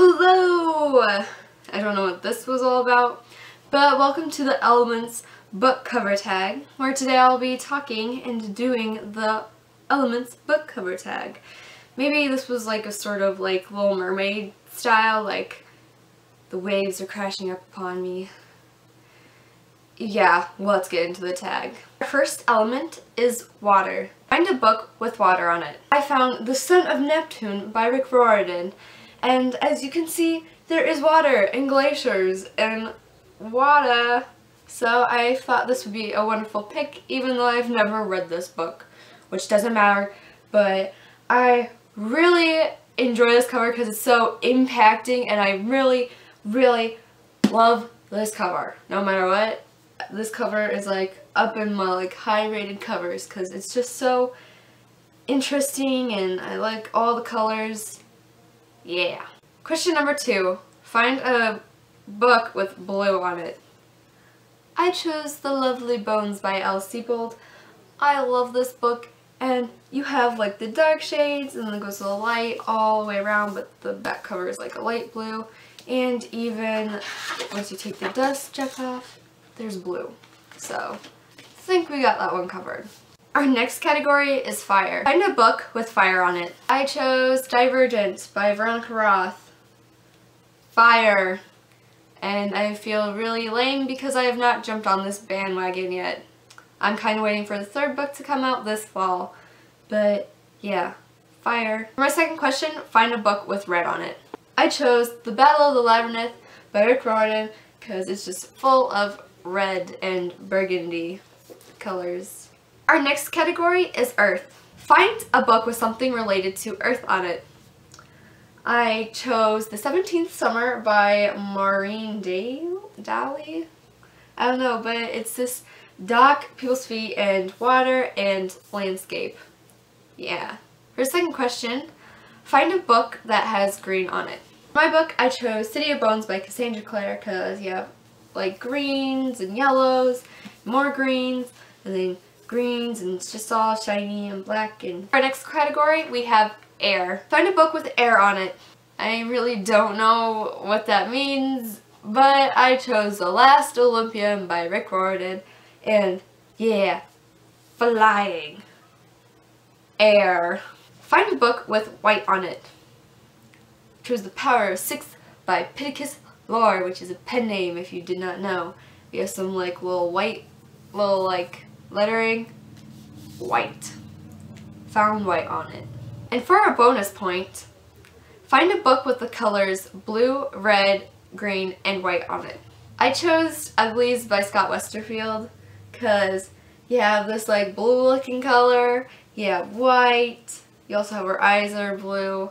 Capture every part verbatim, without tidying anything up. Hello! I don't know what this was all about, but welcome to the Elements book cover tag, where today I'll be talking and doing the Elements book cover tag. Maybe this was like a sort of like Little Mermaid style, like the waves are crashing up upon me. Yeah, well, let's get into the tag. Our first element is water. Find a book with water on it. I found The Son of Neptune by Rick Riordan, and as you can see, there is water and glaciers and water. So I thought this would be a wonderful pick, even though I've never read this book, which doesn't matter, but I really enjoy this cover because it's so impacting, and I really, really love this cover. No matter what, this cover is like up in my like high-rated covers because it's just so interesting, and I like all the colors. Yeah. Question number two, find a book with blue on it. I chose The Lovely Bones by Alice Sebold. I love this book, and you have like the dark shades, and then it goes to the light all the way around, but the back cover is like a light blue, and even once you take the dust jacket off, there's blue. So I think we got that one covered. Our next category is fire. Find a book with fire on it. I chose Divergent by Veronica Roth. Fire. And I feel really lame because I have not jumped on this bandwagon yet. I'm kind of waiting for the third book to come out this fall. But yeah, fire. For my second question, find a book with red on it. I chose The Battle of the Labyrinth by Rick Riordan because it's just full of red and burgundy colors. Our next category is earth. Find a book with something related to earth on it. I chose The seventeenth Summer by Maureen Daly. I don't know, but it's this dock, people's feet, and water, and landscape. Yeah. For the second question, find a book that has green on it. My book, I chose City of Bones by Cassandra Clare because you have like greens and yellows, more greens, and then greens, and it's just all shiny and black. And our next category, we have air. Find a book with air on it. I really don't know what that means, but I chose The Last Olympian by Rick Riordan, and yeah, flying. Air. Find a book with white on it. I chose The Power of Six by Pittacus Lore, which is a pen name if you did not know. We have some like little white, little like lettering, white. Found white on it. And for our bonus point, find a book with the colors blue, red, green, and white on it. I chose Uglies by Scott Westerfield because you have this like blue looking color, you have white, you also have her eyes that are blue,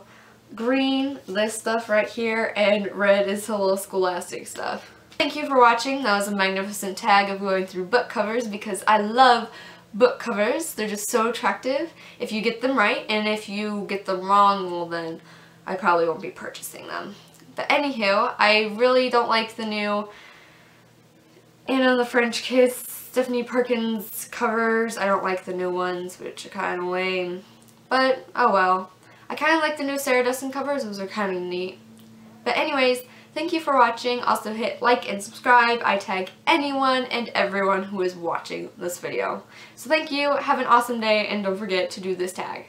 green, this stuff right here, and red is the little scholastic stuff. Thank you for watching. That was a magnificent tag of going through book covers because I love book covers. They're just so attractive if you get them right, and if you get them wrong, well then I probably won't be purchasing them. But anywho, I really don't like the new Anna the French Kiss, Stephanie Perkins covers. I don't like the new ones, which are kind of lame, but oh well. I kind of like the new Sarah Dustin covers. Those are kind of neat. But anyways, thank you for watching. Also hit like and subscribe. I tag anyone and everyone who is watching this video. So thank you, have an awesome day, and don't forget to do this tag.